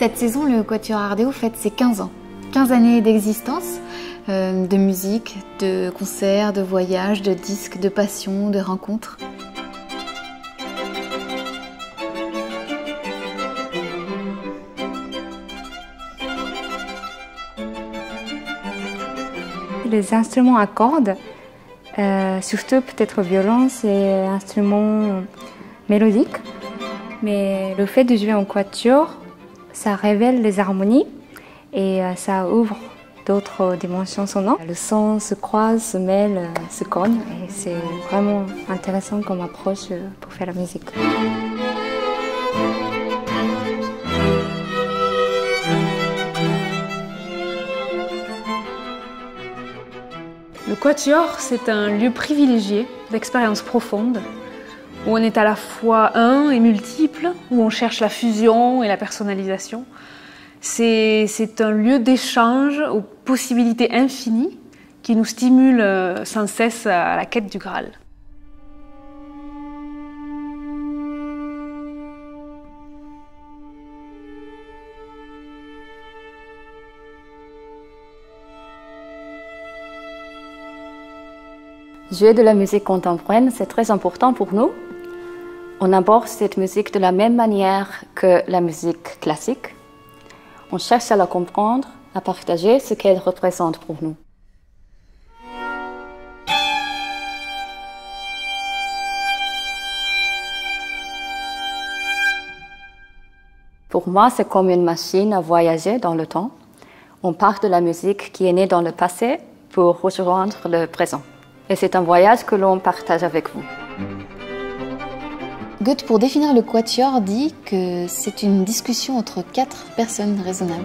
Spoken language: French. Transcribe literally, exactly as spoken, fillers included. Cette saison, le Quatuor Ardéo fête ses quinze ans. quinze années d'existence, euh, de musique, de concerts, de voyages, de disques, de passions, de rencontres. Les instruments à cordes, euh, surtout peut-être violon, c'est un instrument mélodique. Mais le fait de jouer en quatuor, ça révèle les harmonies et ça ouvre d'autres dimensions sonores. Le son se croise, se mêle, se cogne et c'est vraiment intéressant comme approche pour faire la musique. Le quatuor, c'est un lieu privilégié d'expérience profonde, où on est à la fois un et multiple, où on cherche la fusion et la personnalisation. C'est un lieu d'échange aux possibilités infinies qui nous stimule sans cesse à la quête du Graal. Jouer de la musique contemporaine, c'est très important pour nous. On aborde cette musique de la même manière que la musique classique. On cherche à la comprendre, à partager ce qu'elle représente pour nous. Pour moi, c'est comme une machine à voyager dans le temps. On part de la musique qui est née dans le passé pour rejoindre le présent. Et c'est un voyage que l'on partage avec vous. Goethe, pour définir le quatuor, dit que c'est une discussion entre quatre personnes raisonnables.